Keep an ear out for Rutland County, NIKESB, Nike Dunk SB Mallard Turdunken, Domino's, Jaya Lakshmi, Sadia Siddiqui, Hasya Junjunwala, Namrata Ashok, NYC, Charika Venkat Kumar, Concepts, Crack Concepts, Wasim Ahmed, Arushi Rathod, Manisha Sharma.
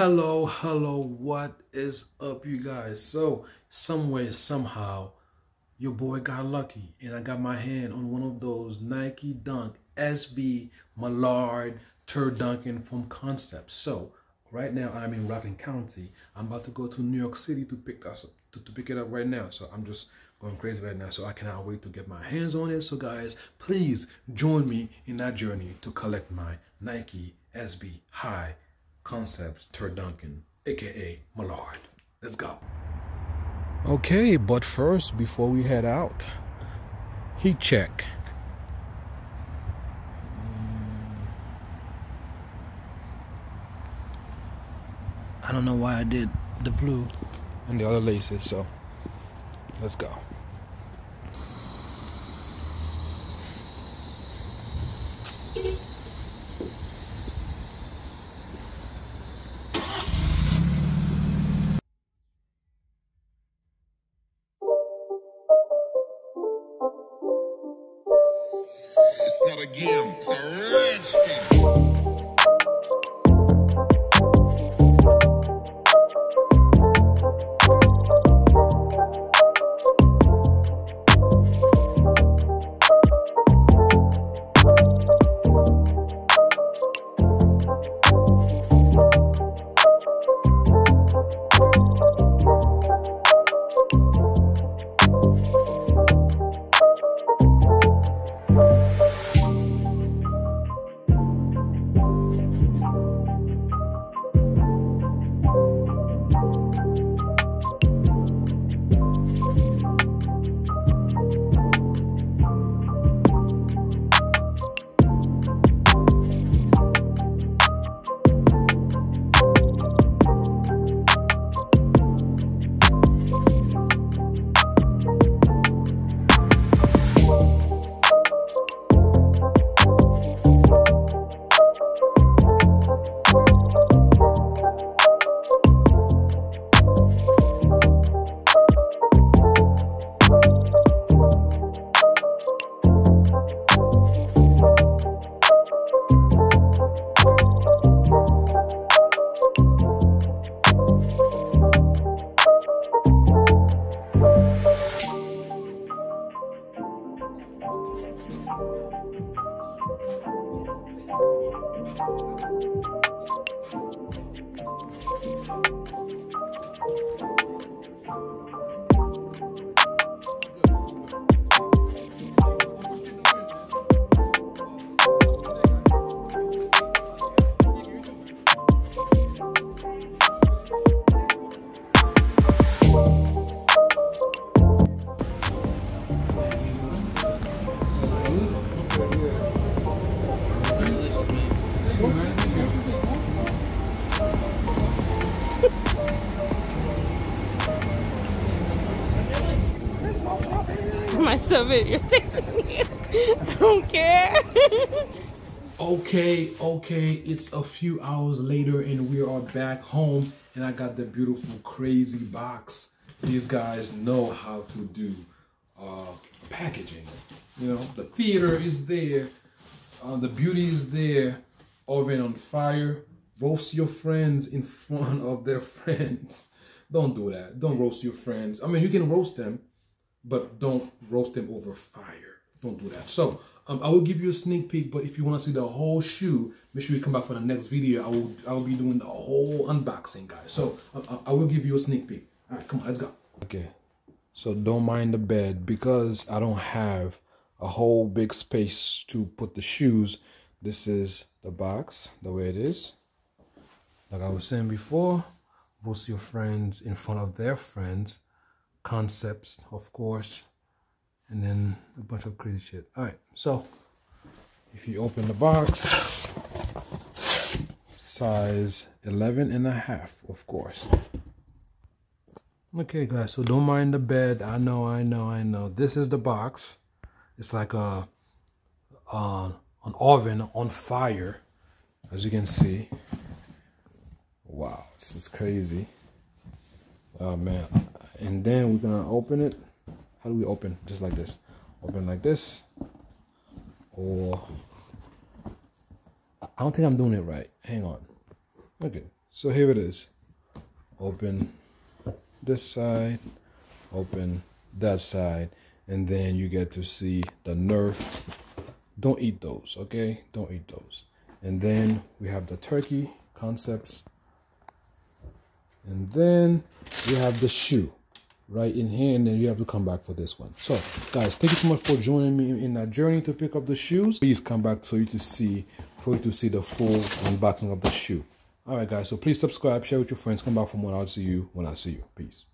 Hello, what is up, you guys? So somewhere, somehow, your boy got lucky and I got my hand on one of those Nike Dunk SB Mallard Turdunken from Concepts. So right now I'm in Rutland County. I'm about to go to New York City to pick that up, to pick it up right now. So I'm just going crazy right now. So I cannot wait to get my hands on it. So guys, please join me in that journey to collect my Nike SB High Concepts Turdunken, aka Mallard. Let's go. Okay, but first, before we head out, heat check. I don't know why I did the blue and the other laces, so let's go. It's not a game, it's a rich game. My stomach, you're taking me. I don't care. Okay, it's a few hours later and we are back home and I got the beautiful crazy box. These guys know how to do packaging. You know, the theater is there, the beauty is there, oven on fire. Roast your friends in front of their friends. Don't do that. Don't roast your friends. I mean, you can roast them, but don't roast them over fire. Don't do that. So I will give you a sneak peek, but if you want to see the whole shoe, make sure you come back for the next video. I will be doing the whole unboxing, guys. So I will give you a sneak peek. All right, come on, let's go. Okay, so don't mind the bed because I don't have a whole big space to put the shoes. This is the box, the way it is. Like I was saying before, roast your friends in front of their friends. Concepts, of course, and then a bunch of crazy shit. All right, so if you open the box, size 11.5, of course. Okay, guys, so don't mind the bed. I know. This is the box. It's like an oven on fire, as you can see. Wow, this is crazy. Oh man. And then we're gonna open it. How do we open? Just like this. Open like this. Or I don't think I'm doing it right. Hang on. Okay. So here it is. Open this side, open that side, and then you get to see the Nerf. Don't eat those, okay? Don't eat those. And then we have the turkey concepts. And then we have the shoe right in here, and then you have to come back for this one. So guys, thank you so much for joining me in that journey to pick up the shoes. Please come back for you to see the full unboxing of the shoe. All right guys, so please subscribe, share with your friends, come back for more. I'll see you when I see you. Peace.